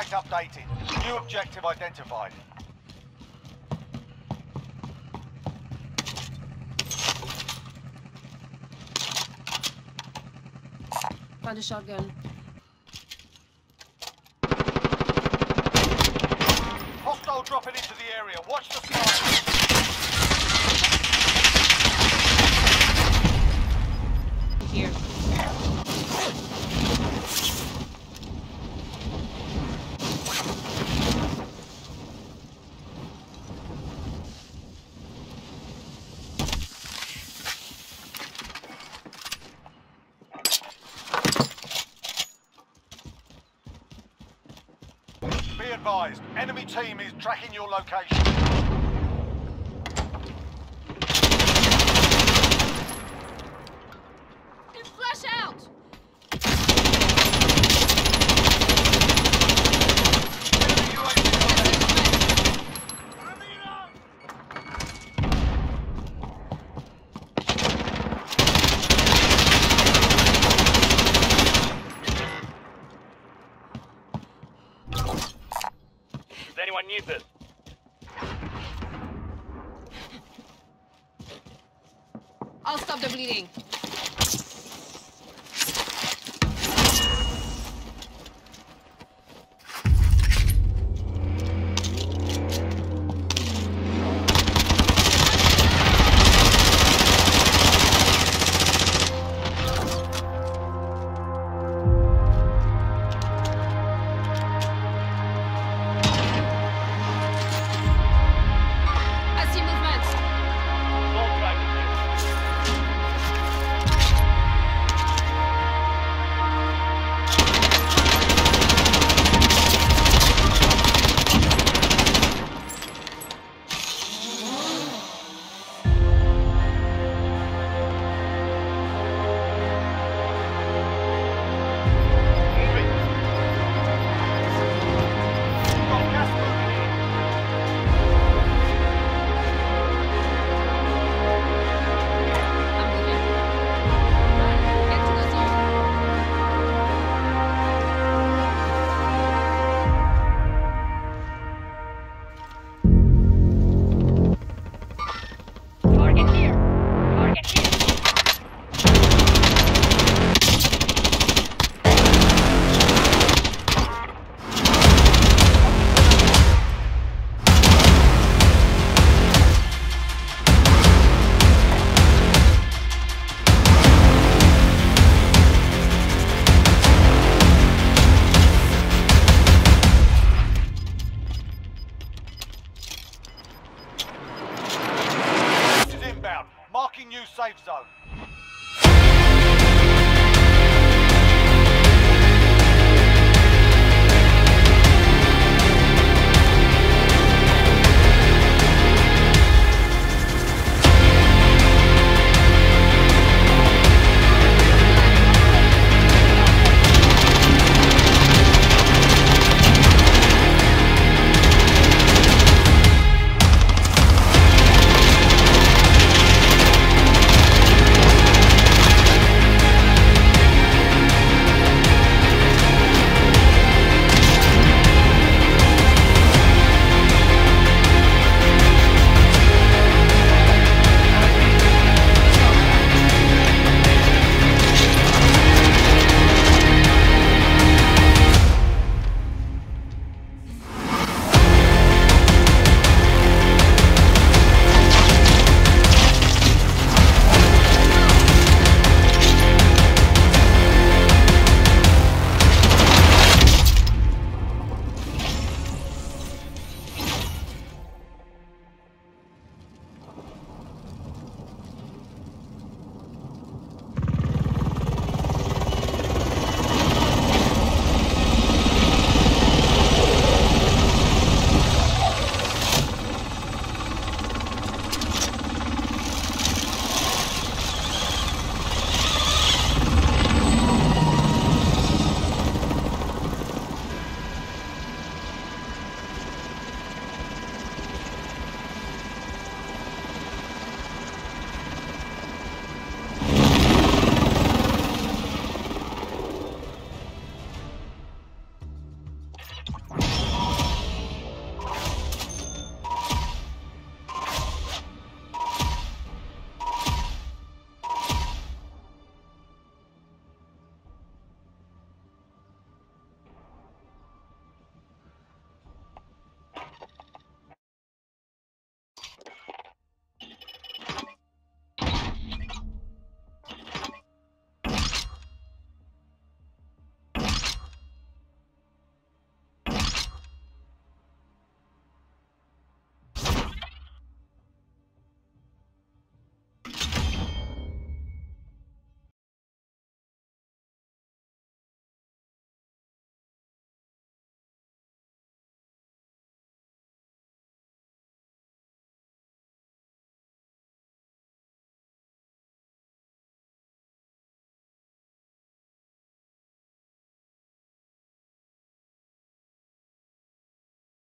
Contract updated. New objective identified. Find a shotgun. Hostile dropping into the area. Watch the sky. Here. Be advised, enemy team is tracking your location. Anyone need this? I'll stop the bleeding.